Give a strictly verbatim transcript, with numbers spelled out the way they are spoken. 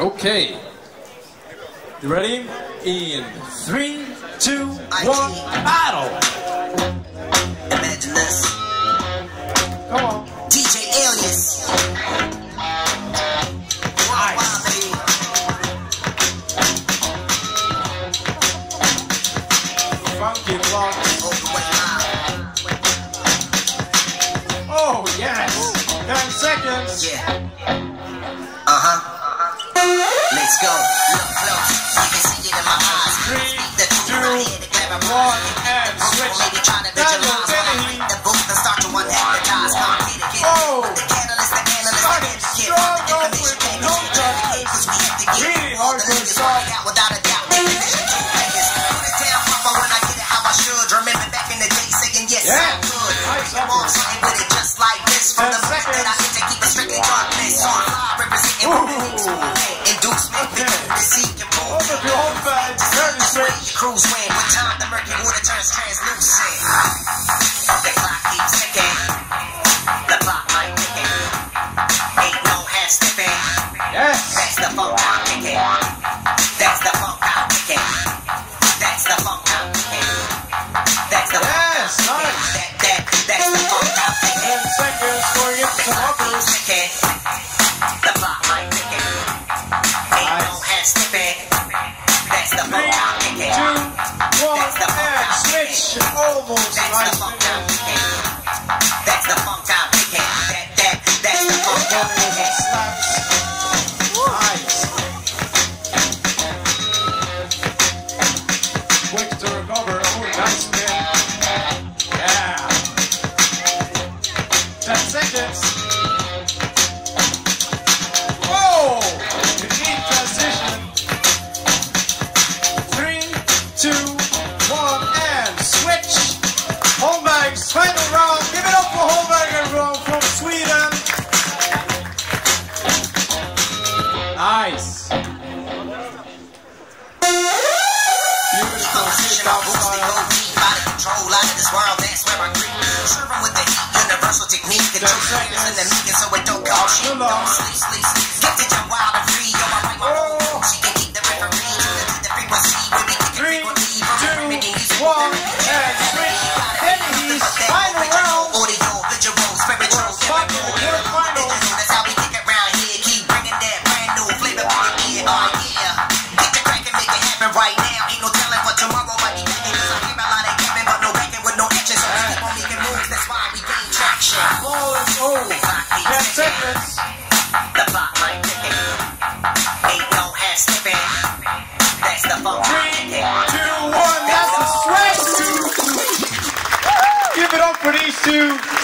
Okay. You ready? In three, two, one, battle! Imagine this. Come on. D J Alias. Wow, wow, baby. Funky block. Oh, yes. Ten seconds. Yeah. Uh-huh. Let's go, look close, I can see it in my eyes. Three, two, one, and switch. The booth and start to unadvertise. Oh, the catalyst, the catalyst, the catalyst. No because we have to get really hard to start out without a doubt. Make the vision to Vegas. Put it down proper when I get it how I should. Remember back in the day saying yes, I could. Come on, something with it just like this. From the moment that I hit to keep it strictly darkness on. Cruise win with time, the murky water turns translucent. The clock keeps ticking, the block might tick it. Ain't no head stepping. Yes. That's the funk I'm kicking. That's the funk I'm kicking. That's the funk I'm kicking. That's the funk I'm kicking. That that that's the funk I'm kicking. Seconds for you to walk through. The block might tick it. Ain't no head stepping. That's the funk I'm kicking. Almost that's right the funk I'm picking. That's the funk I'm picking. That, that, that's the funk I'm picking. Nice. Quick to recover. Oh, nice man. Yeah. Ten seconds. Whoa! You need transition. Three, two, Holmberg's final round. Give it up for Holmberg, everyone, from Sweden. Nice. Beautiful sit-down style. Out of control, out of this world, that's where I creep. Serving with the universal technique. The two fingers in the meeting, so it don't go cheap. Don't sleep, sleep, sleep. Get to jump wild and free. Yo, I like my room. She can keep the referee. The frequency when we kick the frequency. Three, two, one, and three. Final round. Audio, visual, spiritual, chemical. That's how we kick it round here. Keep bringing that brand new flavor back in. Oh yeah, get the crack and make it happen right now. Ain't no telling what tomorrow might be making. Cause I came out like capping, but no backing with no action. So keep on making moves. That's why we gain traction. Ball is old. Ten seconds. The block might kick it. Ain't no head slipping. That's the funk. Three, two, one. That's the switch. Give it up for these two.